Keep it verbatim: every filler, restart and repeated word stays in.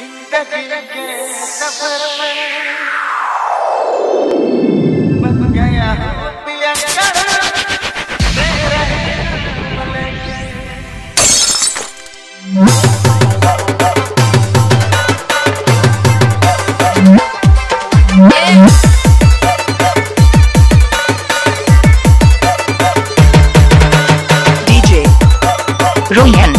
जिंदगी के सफर में बन गया हूँ पिया तेरे पलक। Royan D J Royan Royan